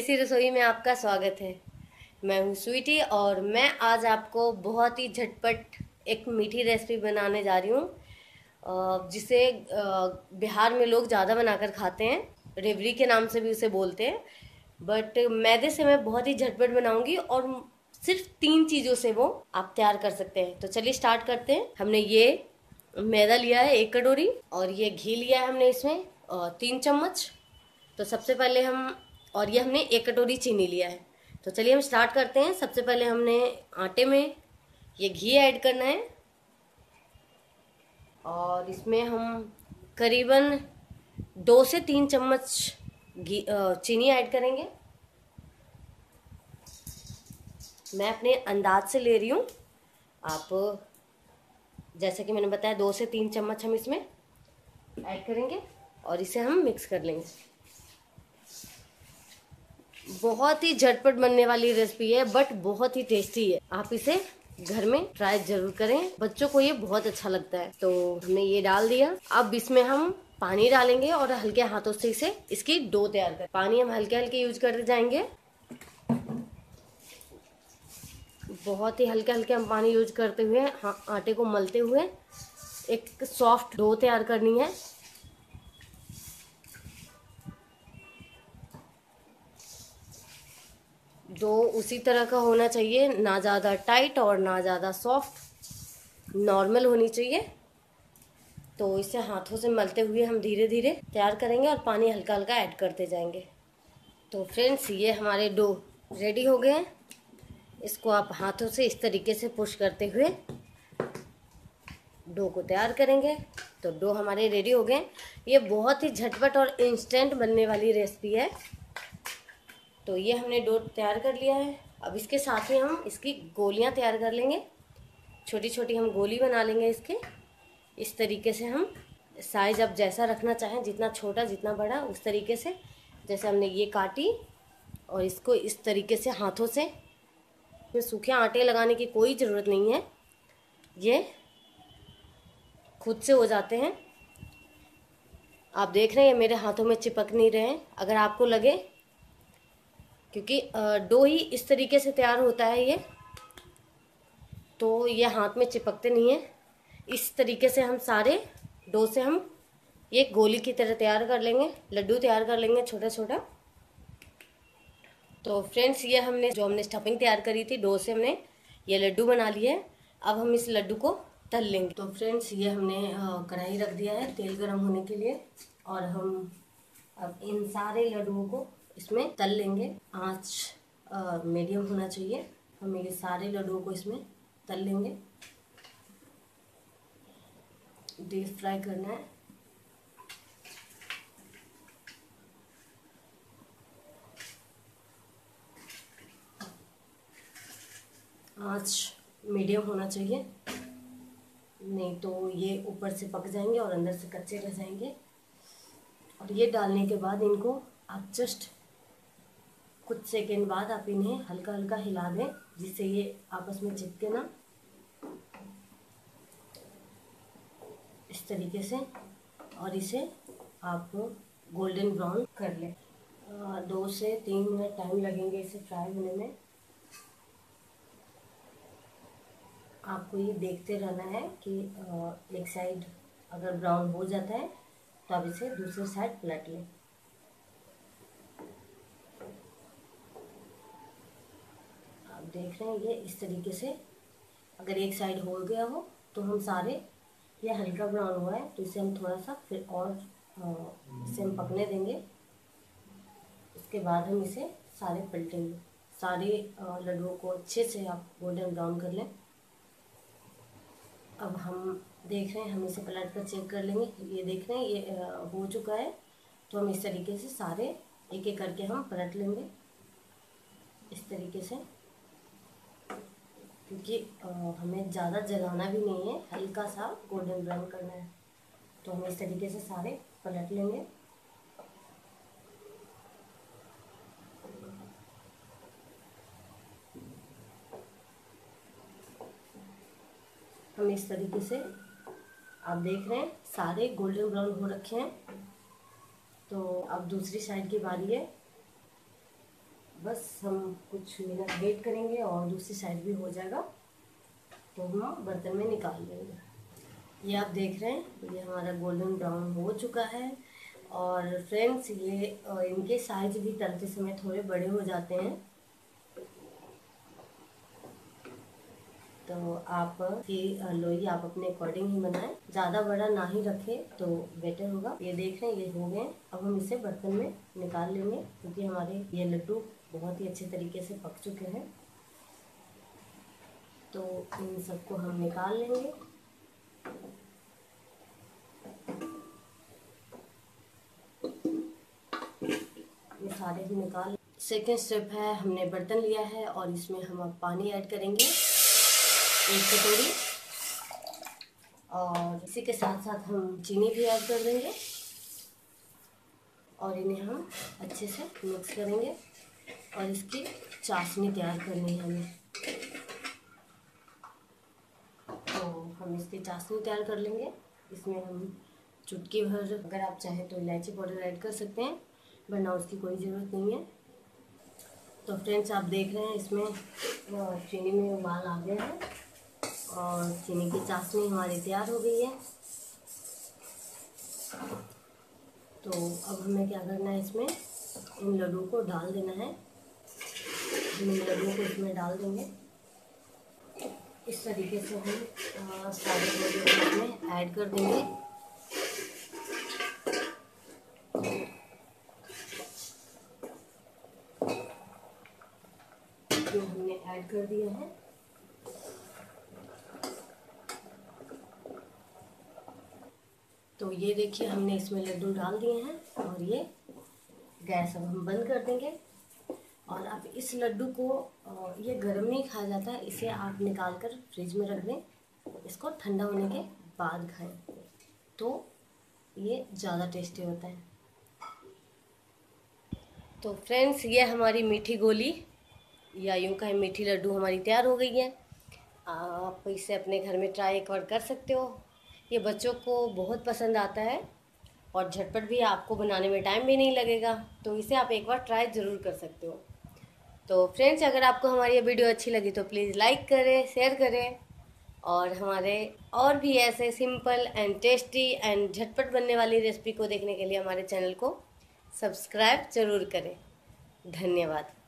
देसी रसोई में आपका स्वागत है। मैं हूँ स्वीटी और मैं आज आपको बहुत ही झटपट एक मीठी रेसिपी बनाने जा रही हूँ जिसे बिहार में लोग ज़्यादा बनाकर खाते हैं। रेवड़ी के नाम से भी उसे बोलते हैं, बट मैदे से मैं बहुत ही झटपट बनाऊँगी और सिर्फ 3 चीज़ों से वो आप तैयार कर सकते हैं। तो चलिए स्टार्ट करते हैं। हमने ये मैदा लिया है 1 कटोरी और ये घी लिया है हमने इसमें 3 चम्मच। तो सबसे पहले हम, और ये हमने 1 कटोरी चीनी लिया है। तो चलिए हम स्टार्ट करते हैं। सबसे पहले हमने आटे में ये घी ऐड करना है और इसमें हम करीबन 2 से 3 चम्मच घी चीनी ऐड करेंगे। मैं अपने अंदाज से ले रही हूँ, आप जैसे कि मैंने बताया 2 से 3 चम्मच हम इसमें ऐड करेंगे और इसे हम मिक्स कर लेंगे। बहुत ही झटपट बनने वाली रेसिपी है बट बहुत ही टेस्टी है। आप इसे घर में ट्राई जरूर करें, बच्चों को ये बहुत अच्छा लगता है। तो हमने ये डाल दिया। अब इसमें हम पानी डालेंगे और हल्के हाथों से इसे इसकी डो तैयार करें। पानी हम हल्के हल्के यूज करते जाएंगे, बहुत ही हल्के हल्के हम पानी यूज करते हुए आटे को मलते हुए एक सॉफ्ट डो तैयार करनी है। डो उसी तरह का होना चाहिए, ना ज़्यादा टाइट और ना ज़्यादा सॉफ्ट, नॉर्मल होनी चाहिए। तो इसे हाथों से मलते हुए हम धीरे धीरे तैयार करेंगे और पानी हल्का हल्का ऐड करते जाएंगे। तो फ्रेंड्स, ये हमारे डो रेडी हो गए हैं। इसको आप हाथों से इस तरीके से पुश करते हुए डो को तैयार करेंगे। तो डो हमारे रेडी हो गए। ये बहुत ही झटपट और इंस्टेंट बनने वाली रेसिपी है। तो ये हमने डो तैयार कर लिया है। अब इसके साथ ही हम इसकी गोलियां तैयार कर लेंगे। छोटी छोटी हम गोली बना लेंगे इसके, इस तरीके से। हम साइज आप जैसा रखना चाहें, जितना छोटा जितना बड़ा, उस तरीके से। जैसे हमने ये काटी और इसको इस तरीके से हाथों से, सूखे आटे लगाने की कोई ज़रूरत नहीं है, ये खुद से हो जाते हैं। आप देख रहे हैं मेरे हाथों में चिपक नहीं रहे हैं। अगर आपको लगे, क्योंकि डो ही इस तरीके से तैयार होता है ये, तो ये हाथ में चिपकते नहीं है। इस तरीके से हम सारे डो से हम ये गोली की तरह तैयार कर लेंगे, लड्डू तैयार कर लेंगे छोटा छोटा। तो फ्रेंड्स, ये हमने स्टफिंग तैयार करी थी डो से, हमने ये लड्डू बना लिए हैं। अब हम इस लड्डू को तल लेंगे। तो फ्रेंड्स, ये हमने कढ़ाई रख दिया है तेल गर्म होने के लिए और हम अब इन सारे लड्डुओं को इसमें तल लेंगे। आँच मीडियम होना चाहिए। हम ये सारे लड्डुओं को इसमें तल लेंगे। डीप फ्राई करना है। आँच मीडियम होना चाहिए, नहीं तो ये ऊपर से पक जाएंगे और अंदर से कच्चे रह जाएंगे। और ये डालने के बाद इनको आप जस्ट कुछ सेकेंड बाद आप इन्हें हल्का हल्का हिला दें, जिससे ये आपस में चिपके ना। इस तरीके से, और इसे आप गोल्डन ब्राउन कर लें। 2 से 3 मिनट टाइम लगेंगे इसे फ्राई होने में। आपको ये देखते रहना है कि एक साइड अगर ब्राउन हो जाता है तो आप इसे दूसरे साइड पलट लें। देख रहे हैं ये इस तरीके से, अगर एक साइड हो गया हो तो हम सारे, ये हल्का ब्राउन हुआ है तो इसे हम थोड़ा सा फिर और इसे हम पकने देंगे। उसके बाद हम इसे सारे पलटेंगे। सारे लड्डुओं को अच्छे से आप गोल्डन ब्राउन कर लें। अब हम देख रहे हैं, हम इसे पलट कर चेक कर लेंगे। ये देख रहे हैं ये हो चुका है। तो हम इस तरीके से सारे एक एक करके हम पलट लेंगे इस तरीके से, क्योंकि हमें ज़्यादा जलाना भी नहीं है, हल्का सा गोल्डन ब्राउन करना है। तो हम इस तरीके से सारे पलट लेंगे। हम इस तरीके से, आप देख रहे हैं सारे गोल्डन ब्राउन हो रखे हैं। तो अब दूसरी साइड की बारी है। बस हम कुछ मिनट वेट करेंगे और दूसरी साइड भी हो जाएगा तो हम बर्तन में निकाल लेंगे। ये आप देख रहे हैं ये हमारा गोल्डन ब्राउन हो चुका है। और फ्रेंड्स ये इनके साइज भी तलते समय थोड़े बड़े हो जाते हैं तो आप ये लोई आप अपने अकॉर्डिंग ही बनाएं, ज़्यादा बड़ा ना ही रखें तो बेटर होगा। ये देख रहे हैं ये हो गए। अब हम इसे बर्तन में निकाल लेंगे क्योंकि हमारे ये लड्डू बहुत ही अच्छे तरीके से पक चुके हैं तो इन सबको हम निकाल लेंगे। ये सारे ही निकाल। सेकेंड स्टेप है हमने बर्तन लिया है और इसमें हम अब पानी ऐड करेंगे एक कटोरी और इसी के साथ साथ हम चीनी भी ऐड कर देंगे और इन्हें हम अच्छे से मिक्स करेंगे और इसकी चाशनी तैयार करनी है हमें तो हम इसकी चाशनी तैयार कर लेंगे। इसमें हम चुटकी भर अगर आप चाहें तो इलायची पाउडर ऐड कर सकते हैं वरना उसकी कोई ज़रूरत नहीं है। तो फ्रेंड्स आप देख रहे हैं इसमें चीनी में उबाल आ गया है और चीनी की चाशनी हमारी तैयार हो गई है। तो अब हमें क्या करना है इसमें इन लड्डू को डाल देना है। हम इन लड्डू को इसमें डाल देंगे। इस तरीके से हम सारे लड्डू इसमें ऐड कर देंगे। जो हमने ऐड कर दिया है तो ये देखिए हमने इसमें लड्डू डाल दिए हैं और ये गैस अब हम बंद कर देंगे। और अब इस लड्डू को ये गर्म नहीं खाया जाता है, इसे आप निकाल कर फ्रिज में रख दें, इसको ठंडा होने के बाद खाएं तो ये ज़्यादा टेस्टी होता है। तो फ्रेंड्स ये हमारी मीठी गोली या यूँ कहें मीठी लड्डू हमारी तैयार हो गई है। आप इसे अपने घर में ट्राई एक बार कर सकते हो, ये बच्चों को बहुत पसंद आता है और झटपट भी आपको बनाने में टाइम भी नहीं लगेगा तो इसे आप एक बार ट्राई ज़रूर कर सकते हो। तो फ्रेंड्स अगर आपको हमारी ये वीडियो अच्छी लगी तो प्लीज़ लाइक करें, शेयर करें और हमारे और भी ऐसे सिंपल एंड टेस्टी एंड झटपट बनने वाली रेसिपी को देखने के लिए हमारे चैनल को सब्सक्राइब ज़रूर करें। धन्यवाद।